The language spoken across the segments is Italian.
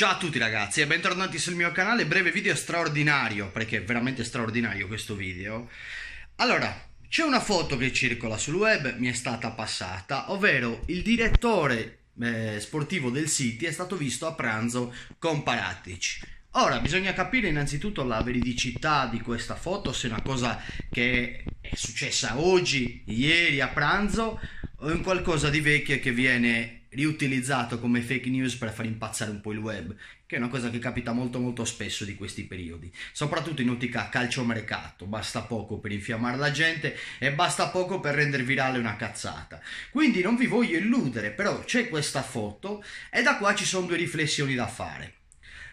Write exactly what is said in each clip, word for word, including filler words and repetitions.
Ciao a tutti ragazzi e bentornati sul mio canale. Breve video straordinario, perché è veramente straordinario questo video. Allora, c'è una foto che circola sul web, mi è stata passata, ovvero il direttore eh, sportivo del City è stato visto a pranzo con Paratici. Ora, bisogna capire innanzitutto la veridicità di questa foto, se è una cosa che è successa oggi, ieri a pranzo, o un qualcosa di vecchio che viene riutilizzato come fake news per far impazzare un po' il web, che è una cosa che capita molto molto spesso di questi periodi, soprattutto in ottica calciomercato. Basta poco per infiammare la gente e basta poco per rendere virale una cazzata. Quindi non vi voglio illudere, però c'è questa foto e da qua ci sono due riflessioni da fare.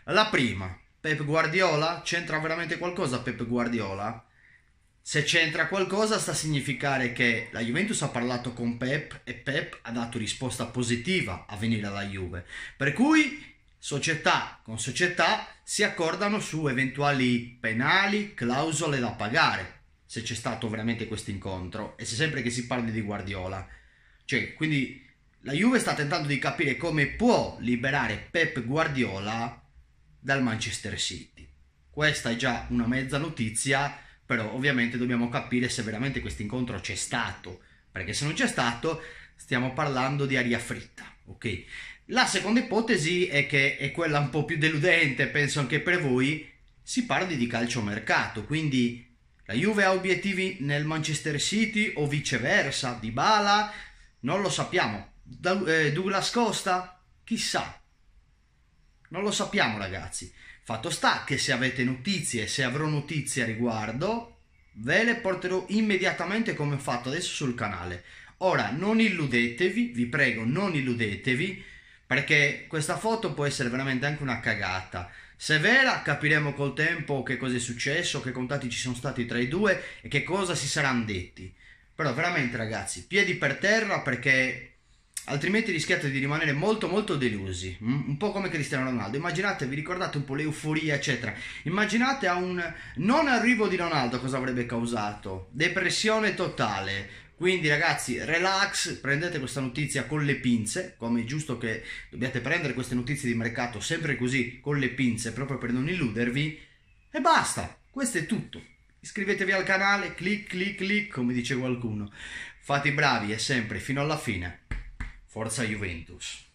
La prima, Pep Guardiola? C'entra veramente qualcosa Pep Guardiola? Se c'entra qualcosa sta a significare che la Juventus ha parlato con Pep e Pep ha dato risposta positiva a venire alla Juve. Per cui società con società si accordano su eventuali penali, clausole da pagare, se c'è stato veramente questo incontro e se sempre che si parli di Guardiola. Cioè, quindi la Juve sta tentando di capire come può liberare Pep Guardiola dal Manchester City. Questa è già una mezza notizia, però ovviamente dobbiamo capire se veramente questo incontro c'è stato, perché se non c'è stato stiamo parlando di aria fritta, ok? La seconda ipotesi è che è quella un po' più deludente, penso anche per voi, si parli di calciomercato, quindi la Juve ha obiettivi nel Manchester City o viceversa, Dybala, non lo sappiamo, Douglas Costa, chissà. Non lo sappiamo ragazzi, fatto sta che se avete notizie, se avrò notizie a riguardo, ve le porterò immediatamente come ho fatto adesso sul canale. Ora non illudetevi, vi prego non illudetevi, perché questa foto può essere veramente anche una cagata. Se è vera capiremo col tempo che cosa è successo, che contatti ci sono stati tra i due e che cosa si saranno detti. Però veramente ragazzi, piedi per terra, perché altrimenti rischiate di rimanere molto molto delusi, un po' come Cristiano Ronaldo. Immaginate, vi ricordate un po' l'euforia eccetera, immaginate a un non arrivo di Ronaldo cosa avrebbe causato, depressione totale. Quindi ragazzi, relax, prendete questa notizia con le pinze, come è giusto che dobbiate prendere queste notizie di mercato, sempre così, con le pinze, proprio per non illudervi, e basta, questo è tutto. Iscrivetevi al canale, clic clic clic, come dice qualcuno, fate i bravi e sempre fino alla fine. Forza Juventus.